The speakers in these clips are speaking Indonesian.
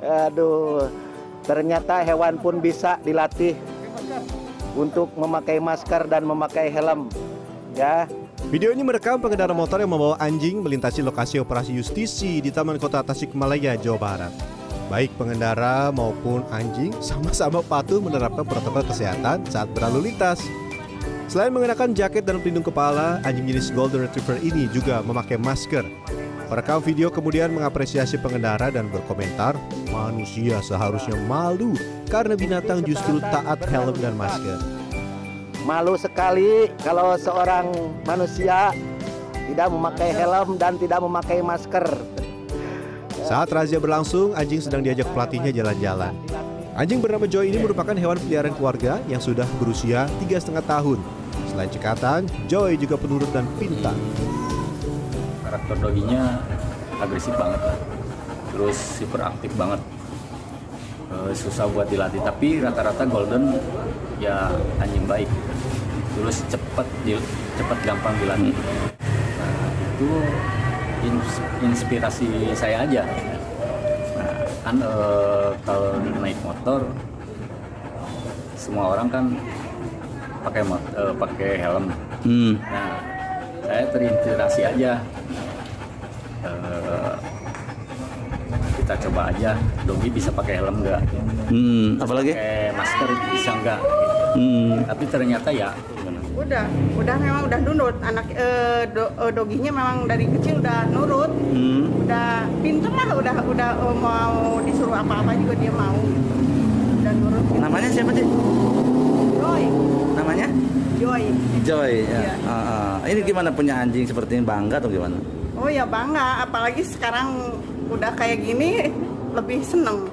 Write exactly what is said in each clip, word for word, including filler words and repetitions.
Aduh, ternyata hewan pun bisa dilatih untuk memakai masker dan memakai helm. Ya. Video ini merekam pengendara motor yang membawa anjing melintasi lokasi operasi justisi di Taman Kota Tasikmalaya, Jawa Barat. Baik pengendara maupun anjing sama-sama patuh menerapkan protokol kesehatan saat berlalu lintas. Selain mengenakan jaket dan pelindung kepala, anjing jenis Golden Retriever ini juga memakai masker. Perekam video kemudian mengapresiasi pengendara dan berkomentar, "Manusia seharusnya malu karena binatang justru taat helm dan masker." Malu sekali kalau seorang manusia tidak memakai helm dan tidak memakai masker. Saat razia berlangsung, anjing sedang diajak pelatihnya jalan-jalan. Anjing bernama Joy ini merupakan hewan peliharaan keluarga yang sudah berusia tiga setengah tahun. Selain cekatan, Joy juga penurut dan pintar. Karakter doginya agresif banget lah, terus hiperaktif banget, e, susah buat dilatih. Tapi rata-rata Golden ya anjing baik, terus cepat, cepat gampang dilatih. Nah, itu inspirasi saya aja. Kan e, kalau naik motor semua orang kan pakai e, pakai helm. Hmm. Nah, saya terinspirasi aja. E, kita coba aja, dogi bisa pakai helm nggak? Hmm. Apalagi? Pakai masker bisa nggak? Hmm. Tapi ternyata ya. Udah, udah memang udah nurut. Anak e, do, e, doginya memang dari kecil udah nurut. Hmm. Udah pinter lah, udah udah mau disuruh apa-apa juga dia mau. Dan nurut. Namanya siapa sih? Joy. Namanya? Joy. Joy. Ya. Ya. Uh, uh. Ini gimana punya anjing seperti ini, bangga atau gimana? Oh ya bangga, apalagi sekarang udah kayak gini lebih seneng.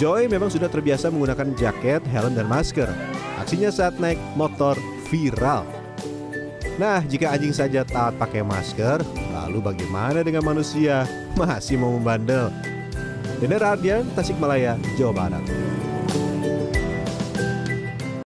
Joy memang sudah terbiasa menggunakan jaket, helm, dan masker. Aksinya saat naik motor viral. Nah, jika anjing saja taat pakai masker, lalu bagaimana dengan manusia? Masih mau membandel? Dener Ardian, Tasikmalaya, Jawa Barat.